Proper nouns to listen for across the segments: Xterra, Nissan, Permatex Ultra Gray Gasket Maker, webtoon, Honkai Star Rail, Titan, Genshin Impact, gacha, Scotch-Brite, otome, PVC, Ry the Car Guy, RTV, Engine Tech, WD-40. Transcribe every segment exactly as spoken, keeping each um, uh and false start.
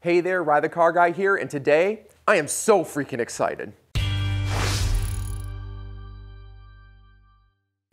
Hey there, Ry the Car Guy here, and today I am so freaking excited.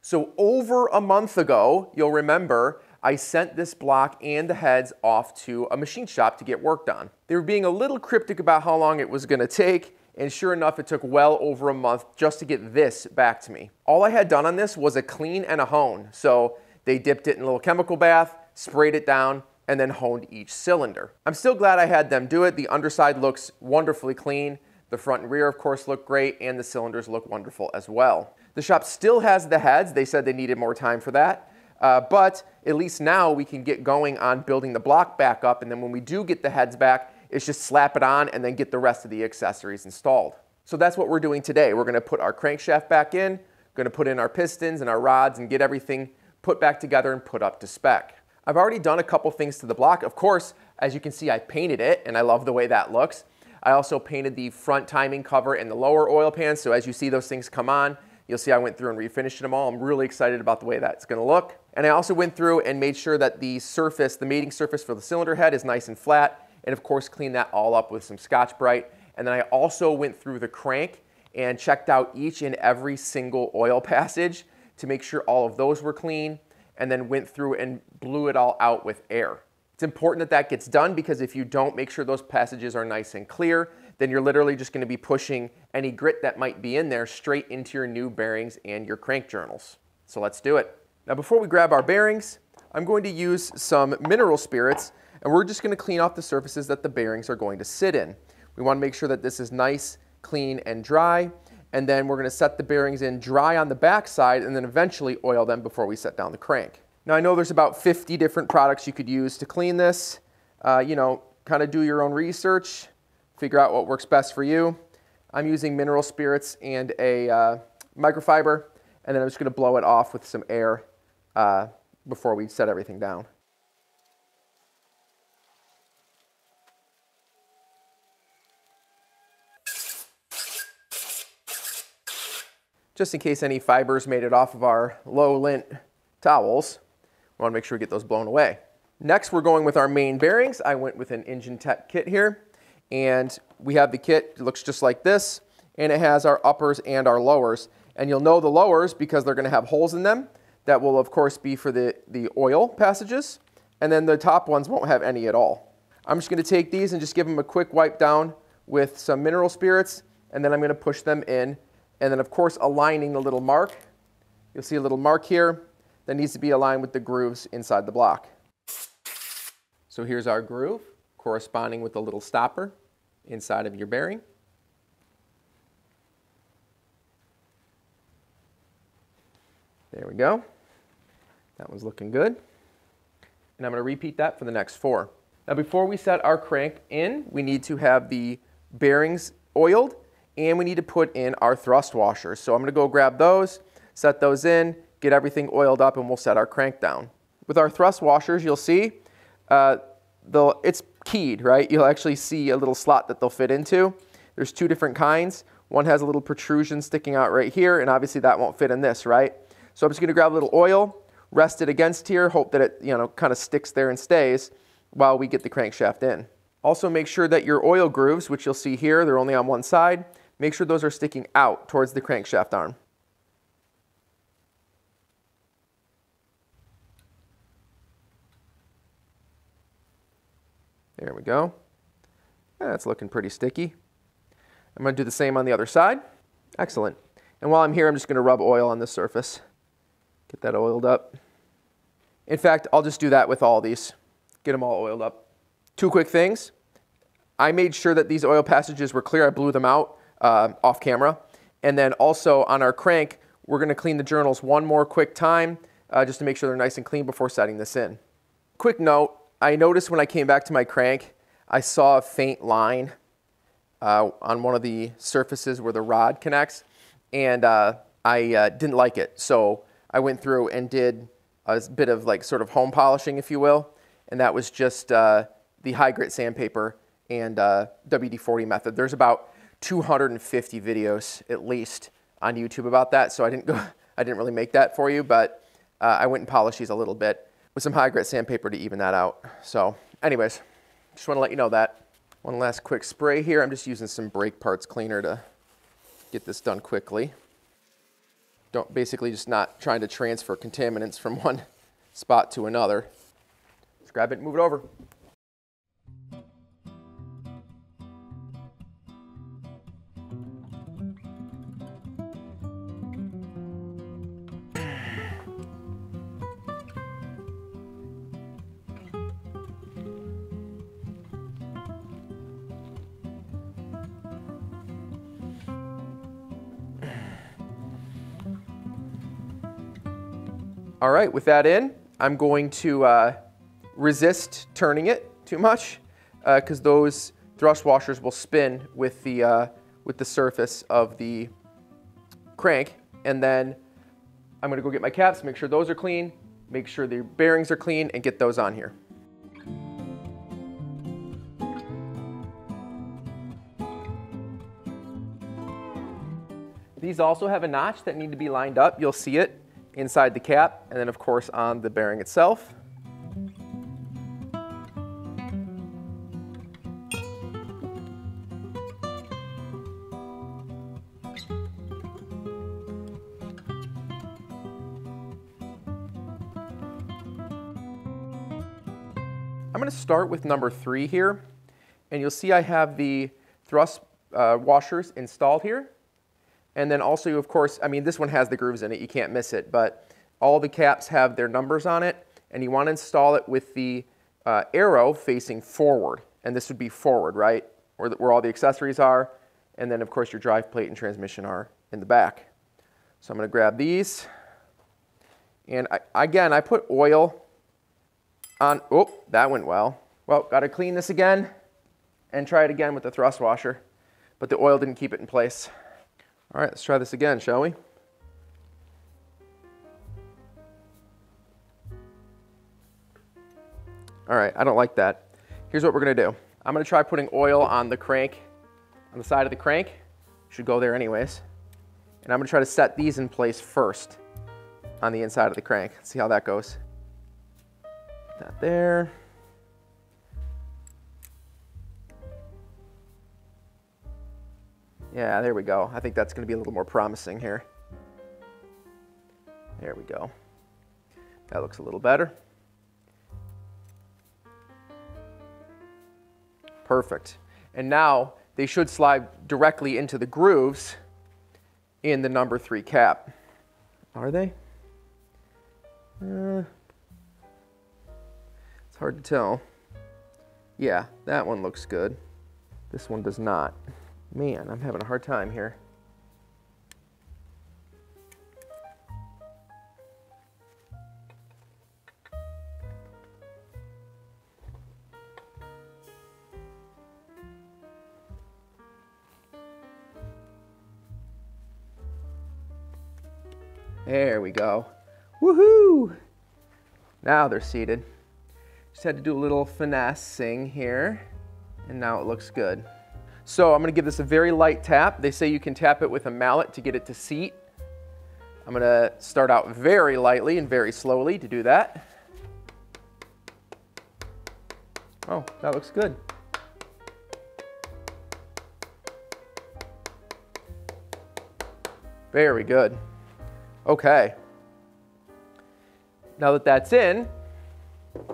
So over a month ago, you'll remember, I sent this block and the heads off to a machine shop to get worked on. They were being a little cryptic about how long it was gonna take, and sure enough, it took well over a month just to get this back to me. All I had done on this was a clean and a hone. So they dipped it in a little chemical bath, sprayed it down, and then honed each cylinder. I'm still glad I had them do it. The underside looks wonderfully clean. The front and rear, of course, look great, and the cylinders look wonderful as well. The shop still has the heads. They said they needed more time for that, uh, but at least now we can get going on building the block back up, and then when we do get the heads back, it's just slap it on and then get the rest of the accessories installed. So that's what we're doing today. We're gonna put our crankshaft back in, gonna put in our pistons and our rods and get everything put back together and put up to spec. I've already done a couple things to the block. Of course, as you can see, I painted it and I love the way that looks. I also painted the front timing cover and the lower oil pan. So as you see those things come on, you'll see I went through and refinished them all. I'm really excited about the way that's gonna look. And I also went through and made sure that the surface, the mating surface for the cylinder head is nice and flat. And of course, cleaned that all up with some Scotch-Brite. And then I also went through the crank and checked out each and every single oil passage to make sure all of those were clean, and then went through and blew it all out with air. It's important that that gets done because if you don't make sure those passages are nice and clear, then you're literally just gonna be pushing any grit that might be in there straight into your new bearings and your crank journals. So let's do it. Now before we grab our bearings, I'm going to use some mineral spirits and we're just gonna clean off the surfaces that the bearings are going to sit in. We wanna make sure that this is nice, clean, and dry. And then we're gonna set the bearings in dry on the backside and then eventually oil them before we set down the crank. Now I know there's about fifty different products you could use to clean this. Uh, you know, kind of do your own research, figure out what works best for you. I'm using mineral spirits and a uh, microfiber, and then I'm just gonna blow it off with some air uh, before we set everything down. Just in case any fibers made it off of our low lint towels, we wanna make sure we get those blown away. Next, we're going with our main bearings. I went with an Engine Tech kit here, and we have the kit, it looks just like this, and it has our uppers and our lowers. And you'll know the lowers because they're gonna have holes in them. That will, of course, be for the, the oil passages, and then the top ones won't have any at all. I'm just gonna take these and just give them a quick wipe down with some mineral spirits, and then I'm gonna push them in. And then of course, aligning the little mark. You'll see a little mark here that needs to be aligned with the grooves inside the block. So here's our groove corresponding with the little stopper inside of your bearing. There we go. That one's looking good. And I'm gonna repeat that for the next four. Now before we set our crank in, we need to have the bearings oiled, and we need to put in our thrust washers. So I'm gonna go grab those, set those in, get everything oiled up, and we'll set our crank down. With our thrust washers, you'll see, uh, they'll, it's keyed, right? You'll actually see a little slot that they'll fit into. There's two different kinds. One has a little protrusion sticking out right here, and obviously that won't fit in this, right? So I'm just gonna grab a little oil, rest it against here, hope that it, you know, kind of sticks there and stays while we get the crankshaft in. Also make sure that your oil grooves, which you'll see here, they're only on one side, make sure those are sticking out towards the crankshaft arm. There we go. That's looking pretty sticky. I'm gonna do the same on the other side. Excellent. And while I'm here, I'm just gonna rub oil on this surface. Get that oiled up. In fact, I'll just do that with all these. Get them all oiled up. Two quick things. I made sure that these oil passages were clear. I blew them out. Uh, off camera. And then also on our crank, we're gonna clean the journals one more quick time uh, just to make sure they're nice and clean before setting this in. Quick note, I noticed when I came back to my crank, I saw a faint line uh, on one of the surfaces where the rod connects, and uh, I uh, didn't like it. So I went through and did a bit of like sort of home polishing, if you will, and that was just uh, the high grit sandpaper and uh, W D forty method. There's about two hundred fifty videos at least on YouTube about that, so I didn't go I didn't really make that for you, but uh, I went and polished these a little bit with some high grit sandpaper to even that out. So anyways, just want to let you know that. One last quick spray here. I'm just using some brake parts cleaner to get this done quickly. Don't, basically just not trying to transfer contaminants from one spot to another. Just grab it and move it over. All right, with that in, I'm going to uh, resist turning it too much because uh, those thrust washers will spin with the, uh, with the surface of the crank. And then I'm gonna go get my caps, make sure those are clean, make sure the bearings are clean, and get those on here. These also have a notch that need to be lined up. You'll see it inside the cap, and then of course on the bearing itself. I'm going to start with number three here, and you'll see I have the thrust uh, washers installed here. And then also, of course, I mean, this one has the grooves in it, you can't miss it, but all the caps have their numbers on it, and you want to install it with the uh, arrow facing forward, and this would be forward, right? Where, the, where all the accessories are, and then of course your drive plate and transmission are in the back. So I'm going to grab these, and I, again, I put oil on, oh, that went well. Well, got to clean this again, and try it again with the thrust washer, but the oil didn't keep it in place. All right, let's try this again, shall we? All right, I don't like that. Here's what we're gonna do. I'm gonna try putting oil on the crank, on the side of the crank. Should go there anyways. And I'm gonna try to set these in place first on the inside of the crank. Let's see how that goes. That there. Yeah, there we go. I think that's going to be a little more promising here. There we go. That looks a little better. Perfect. And now they should slide directly into the grooves in the number three cap. Are they? Uh, it's hard to tell. Yeah, that one looks good. This one does not. Man, I'm having a hard time here. There we go. Woohoo! Now they're seated. Just had to do a little finessing here, and now it looks good. So I'm gonna give this a very light tap. They say you can tap it with a mallet to get it to seat. I'm gonna start out very lightly and very slowly to do that. Oh, that looks good. Very good. Okay. Now that that's in,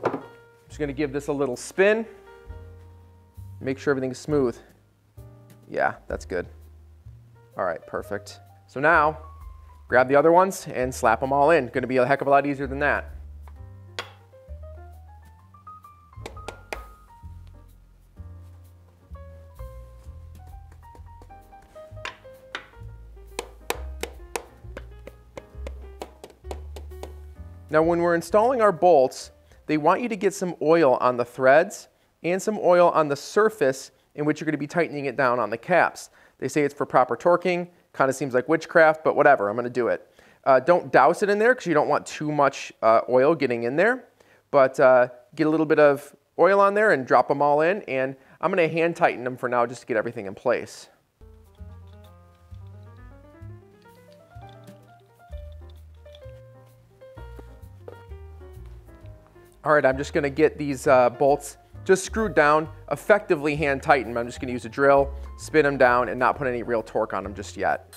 I'm just gonna give this a little spin. Make sure everything's smooth. Yeah, that's good. All right, perfect. So now, grab the other ones and slap them all in. Gonna be a heck of a lot easier than that. Now, when we're installing our bolts, they want you to get some oil on the threads and some oil on the surface in which you're going to be tightening it down on the caps. They say it's for proper torquing, kind of seems like witchcraft, but whatever, I'm going to do it. Uh, don't douse it in there because you don't want too much uh, oil getting in there, but uh, get a little bit of oil on there and drop them all in, and I'm going to hand tighten them for now just to get everything in place. All right, I'm just going to get these uh, bolts just screwed down, effectively hand tighten. I'm just gonna use a drill, spin them down, and not put any real torque on them just yet.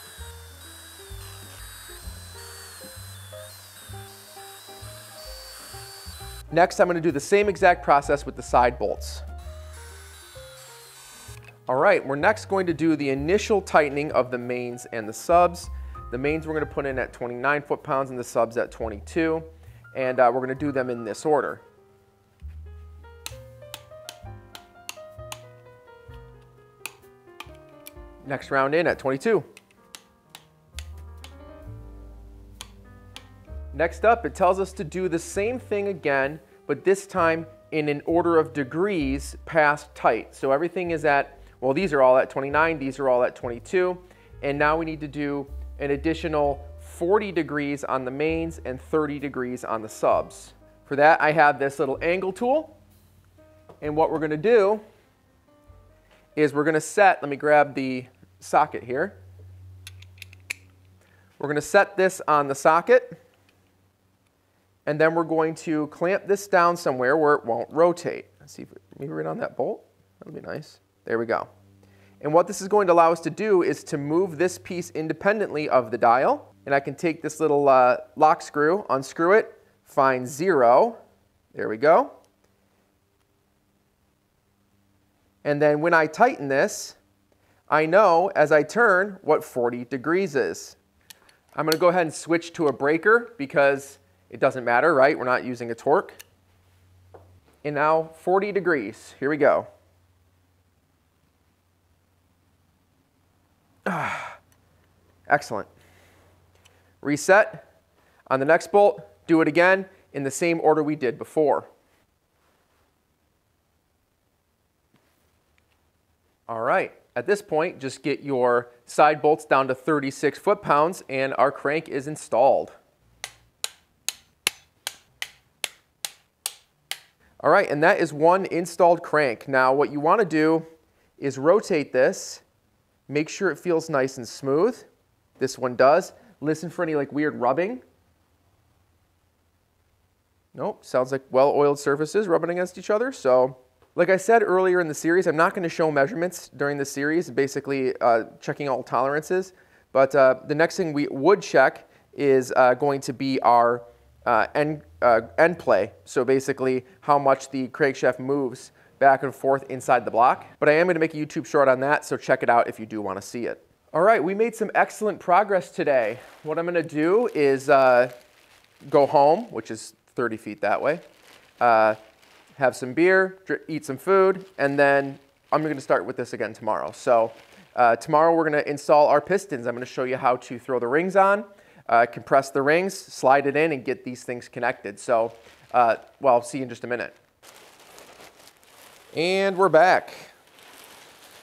Next, I'm gonna do the same exact process with the side bolts. All right, we're next going to do the initial tightening of the mains and the subs. The mains we're gonna put in at twenty-nine foot-pounds and the subs at twenty-two. And uh, we're gonna do them in this order. Next round in at twenty-two. Next up, it tells us to do the same thing again, but this time in an order of degrees past tight. So everything is at, well, these are all at twenty-nine, these are all at twenty-two, and now we need to do an additional forty degrees on the mains and thirty degrees on the subs. For that, I have this little angle tool, and what we're gonna do is we're gonna set, let me grab the socket here. We're gonna set this on the socket, and then we're going to clamp this down somewhere where it won't rotate. Let's see if we maybe right on that bolt, that'll be nice. There we go. And what this is going to allow us to do is to move this piece independently of the dial, and I can take this little uh, lock screw, unscrew it, find zero, there we go. And then when I tighten this, I know as I turn what forty degrees is. I'm gonna go ahead and switch to a breaker because it doesn't matter, right? We're not using a torque. And now forty degrees, here we go. Ah, excellent. Reset. On the next bolt, do it again in the same order we did before. All right, at this point, just get your side bolts down to thirty-six foot-pounds and our crank is installed. All right, and that is one installed crank. Now, what you wanna do is rotate this, make sure it feels nice and smooth. This one does. Listen for any like weird rubbing. Nope, sounds like well-oiled surfaces rubbing against each other, so. Like I said earlier in the series, I'm not gonna show measurements during the series, basically uh, checking all tolerances, but uh, the next thing we would check is uh, going to be our uh, end, uh, end play. So basically how much the crankshaft moves back and forth inside the block. But I am gonna make a YouTube short on that, so check it out if you do wanna see it. All right, we made some excellent progress today. What I'm gonna do is uh, go home, which is thirty feet that way, uh, have some beer, eat some food, and then I'm gonna start with this again tomorrow. So uh, tomorrow we're gonna install our pistons. I'm gonna show you how to throw the rings on, uh, compress the rings, slide it in, and get these things connected. So, uh, well, I'll see you in just a minute. And we're back.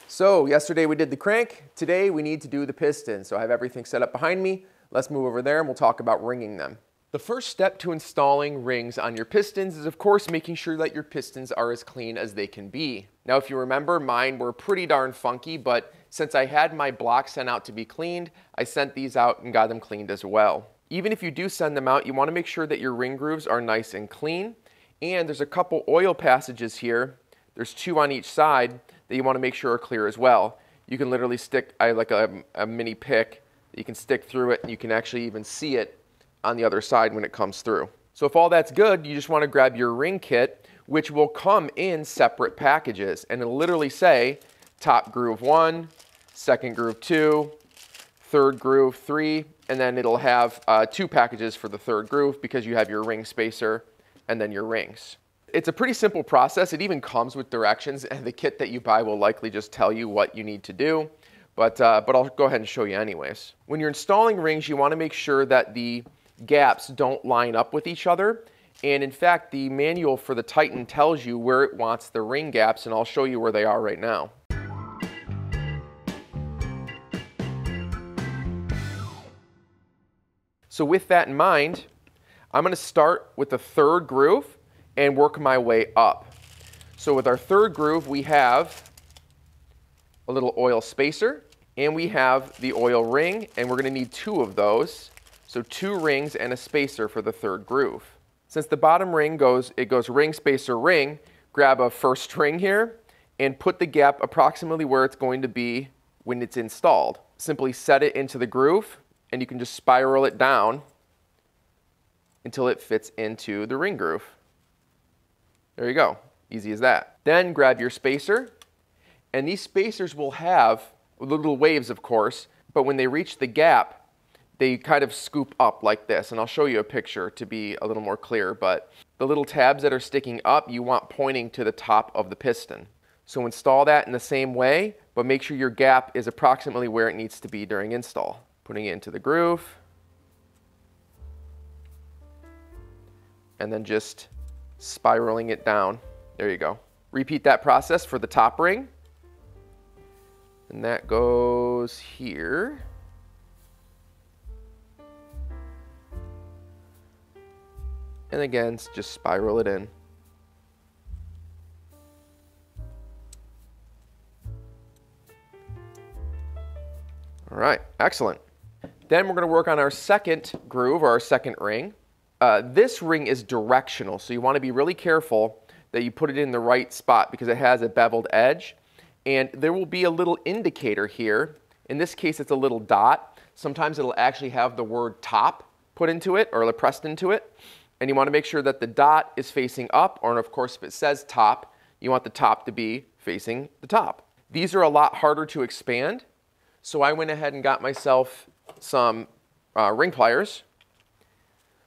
So yesterday we did the crank. Today we need to do the piston. So I have everything set up behind me. Let's move over there and we'll talk about ringing them. The first step to installing rings on your pistons is of course making sure that your pistons are as clean as they can be. Now if you remember, mine were pretty darn funky, but since I had my block sent out to be cleaned, I sent these out and got them cleaned as well. Even if you do send them out, you want to make sure that your ring grooves are nice and clean, and there's a couple oil passages here, there's two on each side, that you want to make sure are clear as well. You can literally stick, I like a, a mini pick, you can stick through it and you can actually even see it on the other side when it comes through. So if all that's good, you just wanna grab your ring kit, which will come in separate packages, and it'll literally say, top groove one, second groove two, third groove three, and then it'll have uh, two packages for the third groove because you have your ring spacer and then your rings. It's a pretty simple process. It even comes with directions, and the kit that you buy will likely just tell you what you need to do, but, uh, but I'll go ahead and show you anyways. When you're installing rings, you wanna make sure that the gaps don't line up with each other, and in fact the manual for the Titan tells you where it wants the ring gaps, and I'll show you where they are right now. So with that in mind, I'm going to start with the third groove and work my way up. So with our third groove we have a little oil spacer and we have the oil ring, and we're going to need two of those. So two rings and a spacer for the third groove. Since the bottom ring goes, it goes ring, spacer, ring, grab a first string here and put the gap approximately where it's going to be when it's installed. Simply set it into the groove and you can just spiral it down until it fits into the ring groove. There you go, easy as that. Then grab your spacer, and these spacers will have little waves, of course, but when they reach the gap, they kind of scoop up like this, and I'll show you a picture to be a little more clear, but the little tabs that are sticking up, you want pointing to the top of the piston. So install that in the same way, but make sure your gap is approximately where it needs to be during install. Putting it into the groove, and then just spiraling it down. There you go. Repeat that process for the top ring, and that goes here. And again, just spiral it in. All right, excellent. Then we're gonna work on our second groove, or our second ring. Uh, this ring is directional, so you wanna be really careful that you put it in the right spot because it has a beveled edge. And there will be a little indicator here. In this case, it's a little dot. Sometimes it'll actually have the word top put into it, or pressed into it. And you want to make sure that the dot is facing up, or of course if it says top, you want the top to be facing the top. These are a lot harder to expand, so I went ahead and got myself some uh, ring pliers.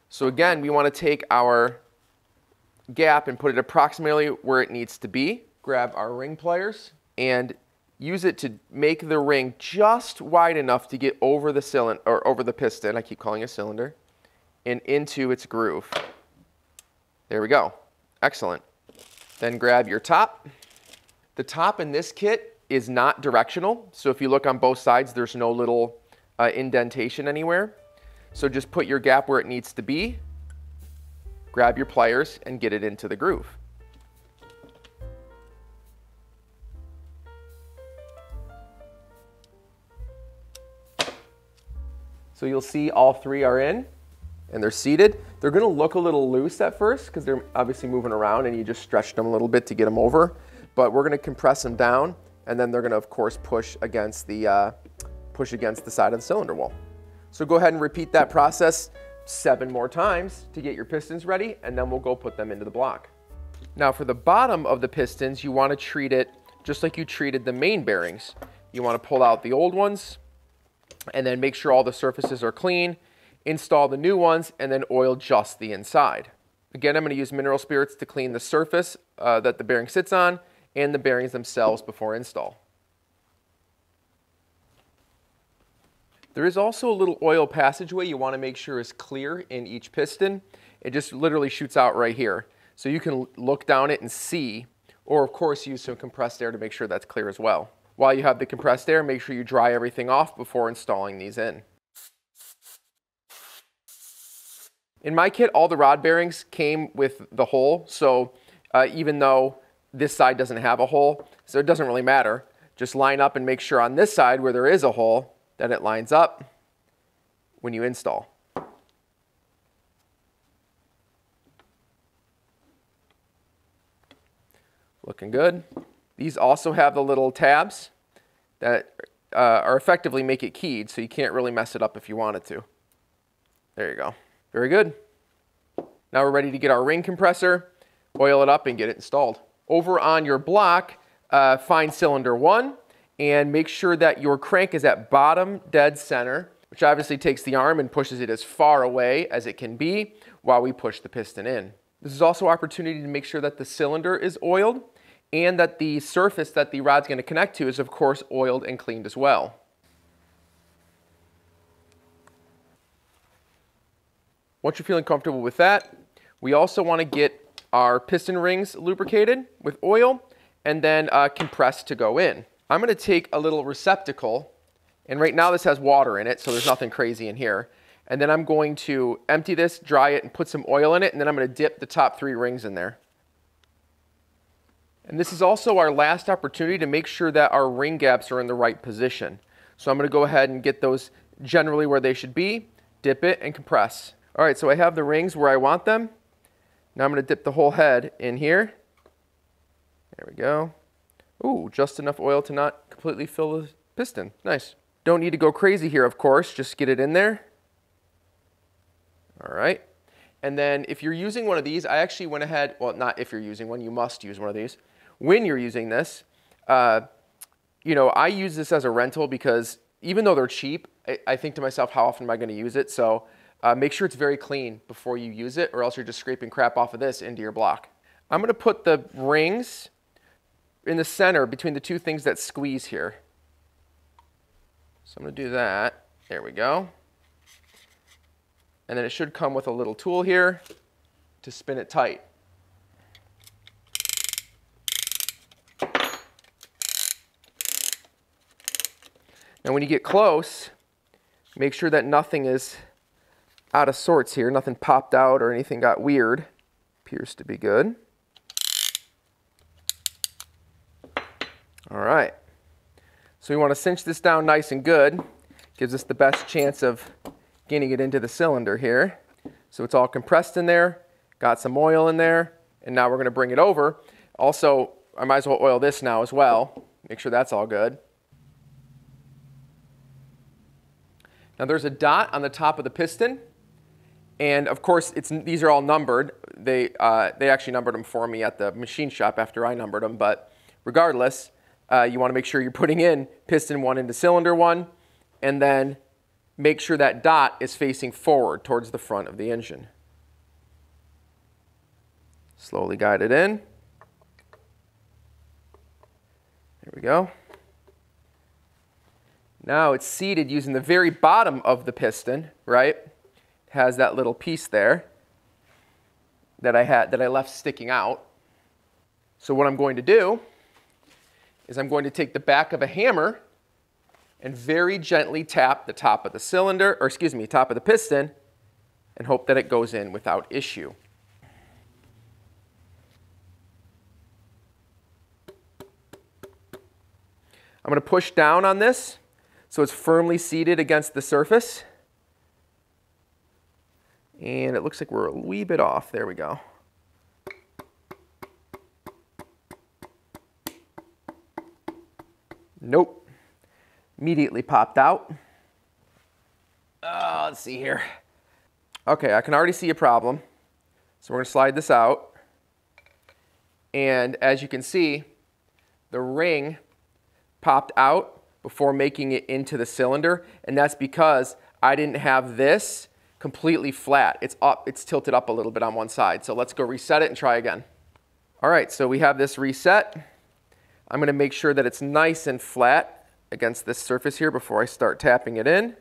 So again, we want to take our gap and put it approximately where it needs to be. Grab our ring pliers and use it to make the ring just wide enough to get over the cylinder, or over the piston, I keep calling it a cylinder, and into its groove. There we go, excellent. Then grab your top. The top in this kit is not directional, so if you look on both sides, there's no little uh, indentation anywhere. So just put your gap where it needs to be, grab your pliers, and get it into the groove. So you'll see all three are in, and they're seated. They're gonna look a little loose at first because they're obviously moving around and you just stretched them a little bit to get them over, but we're gonna compress them down, and then they're gonna of course push against the, uh, push against the side of the cylinder wall. So go ahead and repeat that process seven more times to get your pistons ready, and then we'll go put them into the block. Now for the bottom of the pistons, you wanna treat it just like you treated the main bearings. You wanna pull out the old ones and then make sure all the surfaces are clean, install the new ones, and then oil just the inside. Again, I'm gonna use mineral spirits to clean the surface uh, that the bearing sits on and the bearings themselves before install. There is also a little oil passageway you wanna make sure is clear in each piston. It just literally shoots out right here. So you can look down it and see, or of course use some compressed air to make sure that's clear as well. While you have the compressed air, make sure you dry everything off before installing these in. In my kit, all the rod bearings came with the hole, so uh, even though this side doesn't have a hole, so it doesn't really matter. Just line up and make sure on this side where there is a hole that it lines up when you install. Looking good. These also have the little tabs that uh, are effectively make it keyed, so you can't really mess it up if you wanted to. There you go. Very good. Now we're ready to get our ring compressor, oil it up, and get it installed. Over on your block, uh, find cylinder one and make sure that your crank is at bottom dead center, which obviously takes the arm and pushes it as far away as it can be while we push the piston in. This is also an opportunity to make sure that the cylinder is oiled and that the surface that the rod's going to connect to is of course oiled and cleaned as well. Once you're feeling comfortable with that, we also want to get our piston rings lubricated with oil and then uh, compressed to go in. I'm going to take a little receptacle, and right now this has water in it, so there's nothing crazy in here. And then I'm going to empty this, dry it, and put some oil in it, and then I'm going to dip the top three rings in there. And this is also our last opportunity to make sure that our ring gaps are in the right position. So I'm going to go ahead and get those generally where they should be, dip it, and compress. All right, so I have the rings where I want them. Now I'm gonna dip the whole head in here There we go. Ooh, just enough oil to not completely fill the piston. Nice. Don't need to go crazy here, of course. Just get it in there. All right. And then if you're using one of these, I actually went ahead, well, not if you're using one, you must use one of these. When you're using this, uh, you know, I use this as a rental because even though they're cheap, I, I think to myself, how often am I going to use it? So uh, make sure it's very clean before you use it, or else you're just scraping crap off of this into your block. I'm going to put the rings in the center between the two things that squeeze here. So I'm going to do that. There we go. And then it should come with a little tool here to spin it tight. Now when you get close, make sure that nothing is out of sorts here. Nothing popped out or anything got weird. Appears to be good. All right. So we want to cinch this down nice and good. Gives us the best chance of getting it into the cylinder here. So it's all compressed in there, got some oil in there, and now we're going to bring it over. Also, I might as well oil this now as well. Make sure that's all good. Now there's a dot on the top of the piston, and of course it's, these are all numbered. They, uh, they actually numbered them for me at the machine shop after I numbered them, but regardless, uh, you want to make sure you're putting in piston one into cylinder one, and then make sure that dot is facing forward towards the front of the engine. Slowly guide it in. There we go. Now it's seated using the very bottom of the piston, right? It has that little piece there that I had, that I left sticking out. So what I'm going to do is I'm going to take the back of a hammer and very gently tap the top of the cylinder, or excuse me, top of the piston, and hope that it goes in without issue. I'm going to push down on this so it's firmly seated against the surface. And it looks like we're a wee bit off. There we go. Nope. Immediately popped out. Oh, let's see here. Okay, I can already see a problem. So we're going to slide this out. And as you can see, the ring popped out before making it into the cylinder. And that's because I didn't have this completely flat. It's up, it's tilted up a little bit on one side. So let's go reset it and try again. All right, so we have this reset. I'm going to make sure that it's nice and flat against this surface here before I start tapping it in.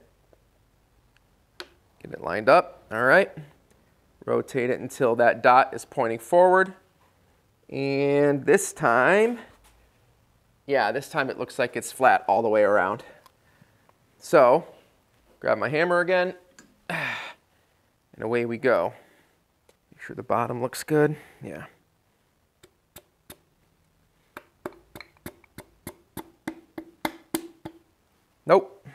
Get it lined up. All right. Rotate it until that dot is pointing forward. And this time, yeah, this time it looks like it's flat all the way around. So grab my hammer again, and away we go. Make sure the bottom looks good. Yeah. Nope.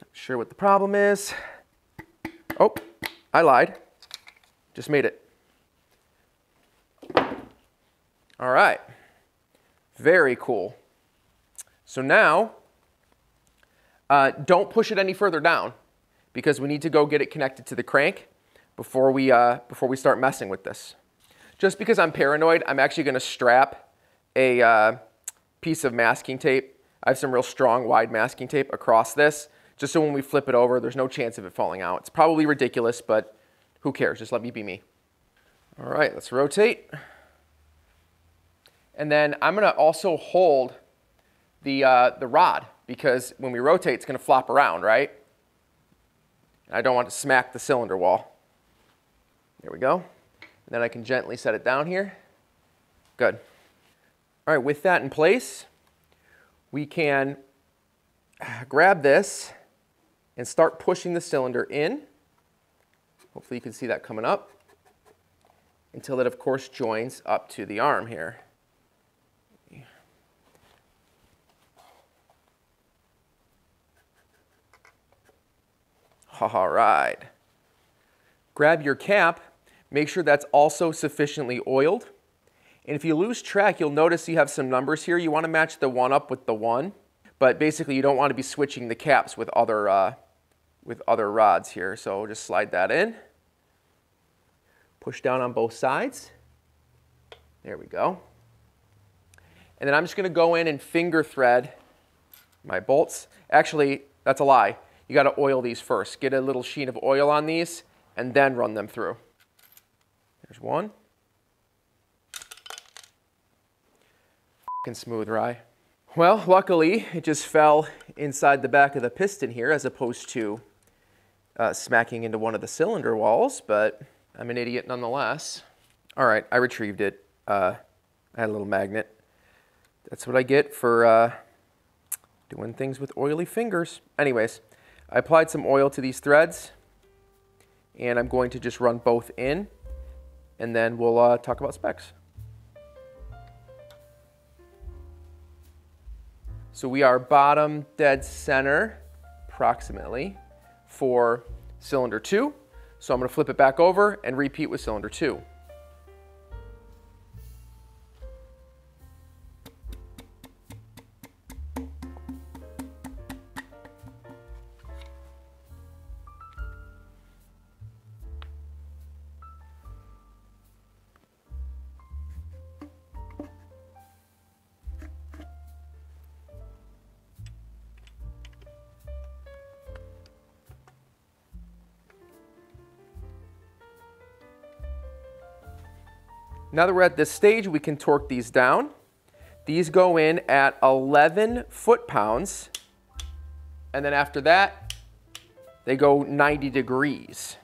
Not sure what the problem is. Oh, I lied. Just made it. All right. Very cool. So now, uh, don't push it any further down because we need to go get it connected to the crank before we, uh, before we start messing with this. Just because I'm paranoid, I'm actually going to strap a uh, piece of masking tape. I have some real strong wide masking tape across this, just so when we flip it over, there's no chance of it falling out. It's probably ridiculous, but who cares? Just let me be me. All right, let's rotate. And then I'm gonna also hold the, uh, the rod, because when we rotate, it's gonna flop around, right? And I don't want to smack the cylinder wall. There we go. And then I can gently set it down here. Good. All right, with that in place, we can grab this and start pushing the cylinder in. Hopefully you can see that coming up until it, of course, joins up to the arm here. All right. Grab your cap. Make sure that's also sufficiently oiled. And if you lose track, you'll notice you have some numbers here. You want to match the one up with the one, but basically you don't want to be switching the caps with other, uh, with other rods here. So just slide that in, push down on both sides. There we go. And then I'm just going to go in and finger thread my bolts. Actually, that's a lie. You got to oil these first. Get a little sheen of oil on these and then run them through. There's one. Fucking smooth, Ry. Well, luckily it just fell inside the back of the piston here as opposed to uh, smacking into one of the cylinder walls, but I'm an idiot nonetheless. All right, I retrieved it. Uh, I had a little magnet. That's what I get for uh, doing things with oily fingers. Anyways, I applied some oil to these threads and I'm going to just run both in and then we'll uh, talk about specs. So we are bottom dead center approximately for cylinder two. So I'm going to flip it back over and repeat with cylinder two. Now that we're at this stage, we can torque these down. These go in at eleven foot-pounds, and then after that, they go ninety degrees.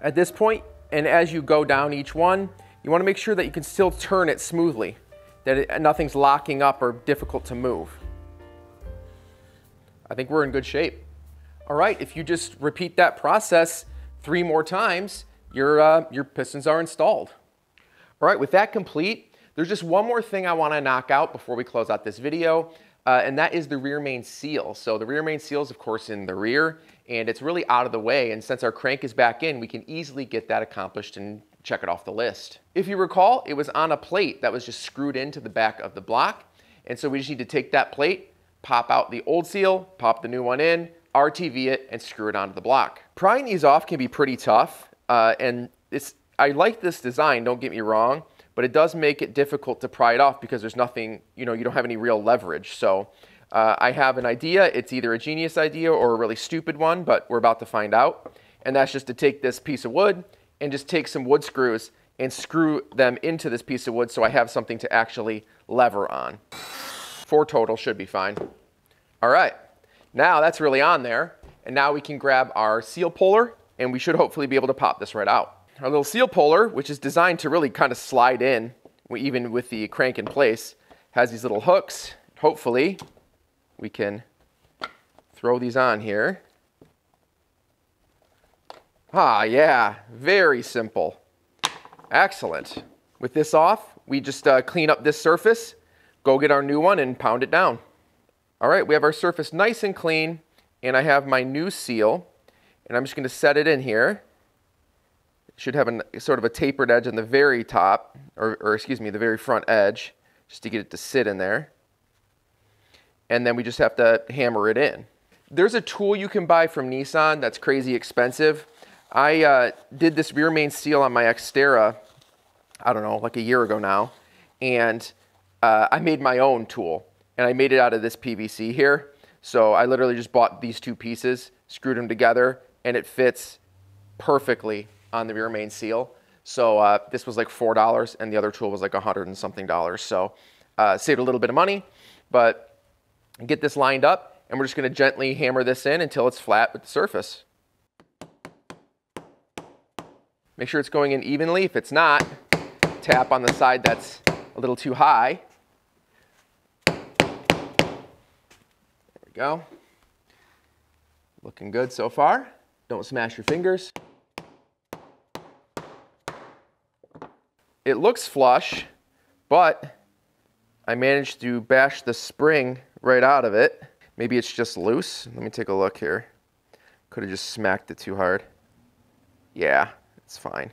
At this point, and as you go down each one, you want to make sure that you can still turn it smoothly. That it, nothing's locking up or difficult to move. I think we're in good shape. All right, if you just repeat that process three more times, your, uh, your pistons are installed. All right, with that complete, there's just one more thing I wanna knock out before we close out this video, uh, and that is the rear main seal. So the rear main seal is, of course, in the rear, and it's really out of the way, and since our crank is back in, we can easily get that accomplished and check it off the list. If you recall, it was on a plate that was just screwed into the back of the block. And so we just need to take that plate, pop out the old seal, pop the new one in, R T V it, and screw it onto the block. Prying these off can be pretty tough. Uh, and it's, I like this design, don't get me wrong, but it does make it difficult to pry it off because there's nothing, you know, you don't have any real leverage. So uh, I have an idea. It's either a genius idea or a really stupid one, but we're about to find out. And that's just to take this piece of wood and just take some wood screws and screw them into this piece of wood so I have something to actually lever on. Four total should be fine. All right, now that's really on there. And now we can grab our seal puller and we should hopefully be able to pop this right out. Our little seal puller, which is designed to really kind of slide in, even with the crank in place, has these little hooks. Hopefully we can throw these on here. Ah, yeah, very simple. Excellent. With this off, we just uh, clean up this surface, go get our new one and pound it down. All right, we have our surface nice and clean, and I have my new seal, and I'm just gonna set it in here. It should have a sort of a tapered edge on the very top, or, or excuse me, the very front edge, just to get it to sit in there. And then we just have to hammer it in. There's a tool you can buy from Nissan that's crazy expensive. I uh, did this rear main seal on my Xterra, I don't know, like a year ago now, and uh, I made my own tool, and I made it out of this P V C here. So I literally just bought these two pieces, screwed them together, and it fits perfectly on the rear main seal. So uh, this was like four dollars, and the other tool was like a hundred and something dollars. So uh, saved a little bit of money, but get this lined up, and we're just gonna gently hammer this in until it's flat with the surface. Make sure it's going in evenly. If it's not, tap on the side that's a little too high. There we go. Looking good so far. Don't smash your fingers. It looks flush, but I managed to bash the spring right out of it. Maybe it's just loose. Let me take a look here. Could have just smacked it too hard. Yeah, it's fine.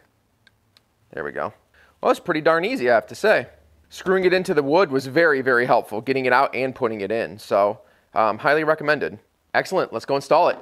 There we go. Well, it's pretty darn easy, I have to say. Screwing it into the wood was very, very helpful, getting it out and putting it in. So um, highly recommended. Excellent, let's go install it.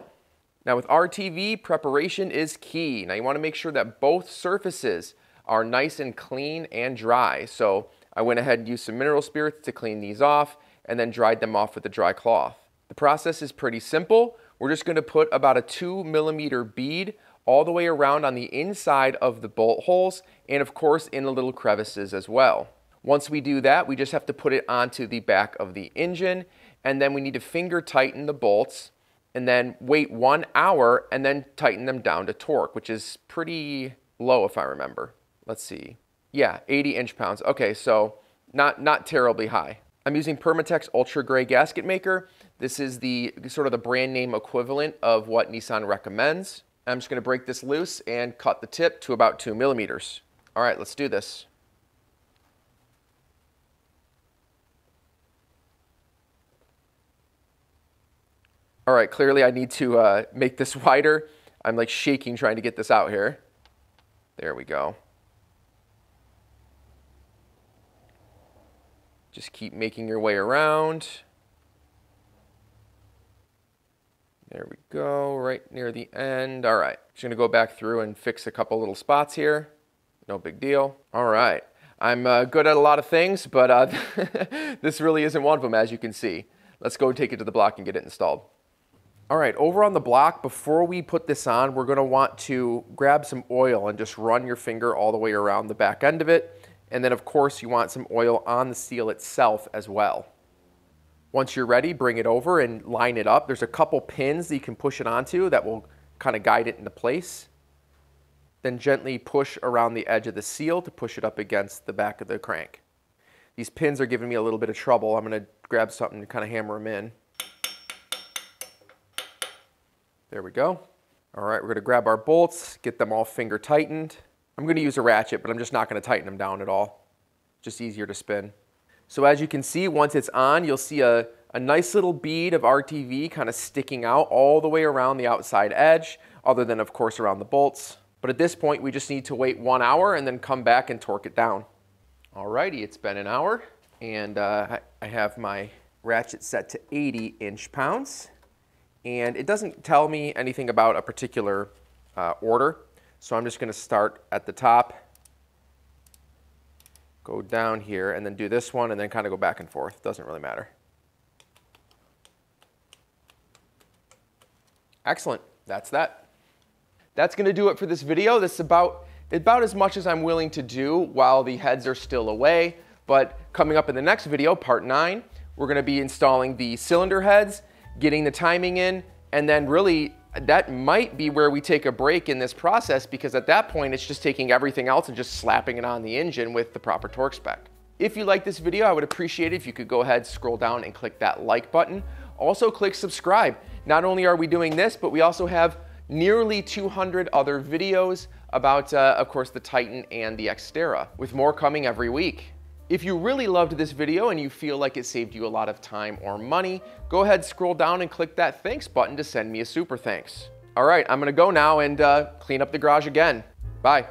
Now with R T V, preparation is key. Now you wanna make sure that both surfaces are nice and clean and dry. So I went ahead and used some mineral spirits to clean these off and then dried them off with a dry cloth. The process is pretty simple. We're just gonna put about a two millimeter bead all the way around on the inside of the bolt holes and of course in the little crevices as well. Once we do that, we just have to put it onto the back of the engine, and then we need to finger tighten the bolts and then wait one hour and then tighten them down to torque, which is pretty low if I remember. Let's see. Yeah, eighty inch pounds. Okay, so not, not terribly high. I'm using Permatex Ultra Gray Gasket Maker. This is the sort of the brand name equivalent of what Nissan recommends. I'm just gonna break this loose and cut the tip to about two millimeters. All right, let's do this. All right, clearly I need to uh, make this wider. I'm like shaking trying to get this out here. There we go. Just keep making your way around. There we go, right near the end. All right, just gonna go back through and fix a couple little spots here. No big deal. All right, I'm uh, good at a lot of things, but uh, this really isn't one of them, as you can see. Let's go take it to the block and get it installed. All right, over on the block, before we put this on, we're gonna want to grab some oil and just run your finger all the way around the back end of it. And then of course you want some oil on the seal itself as well. Once you're ready, bring it over and line it up. There's a couple pins that you can push it onto that will kind of guide it into place. Then gently push around the edge of the seal to push it up against the back of the crank. These pins are giving me a little bit of trouble. I'm gonna grab something to kind of hammer them in. There we go. All right, we're gonna grab our bolts, get them all finger tightened. I'm gonna use a ratchet, but I'm just not gonna tighten them down at all. Just easier to spin. So as you can see, once it's on, you'll see a, a nice little bead of R T V kind of sticking out all the way around the outside edge, other than of course around the bolts. But at this point, we just need to wait one hour and then come back and torque it down. All righty, it's been an hour. And uh, I have my ratchet set to eighty inch pounds. And it doesn't tell me anything about a particular uh, order. So I'm just gonna start at the top, go down here, and then do this one, and then kind of go back and forth. Doesn't really matter. Excellent, that's that. That's gonna do it for this video. This is about, about as much as I'm willing to do while the heads are still away. But coming up in the next video, part nine, we're gonna be installing the cylinder heads, getting the timing in, and then really that might be where we take a break in this process, because at that point it's just taking everything else and just slapping it on the engine with the proper torque spec. If you like this video, I would appreciate it if you could go ahead, scroll down and click that like button. Also click subscribe. Not only are we doing this, but we also have nearly two hundred other videos about, uh, of course, the Titan and the Xterra, with more coming every week. If you really loved this video and you feel like it saved you a lot of time or money, go ahead, scroll down and click that thanks button to send me a super thanks. All right, I'm gonna go now and uh, clean up the garage again. Bye.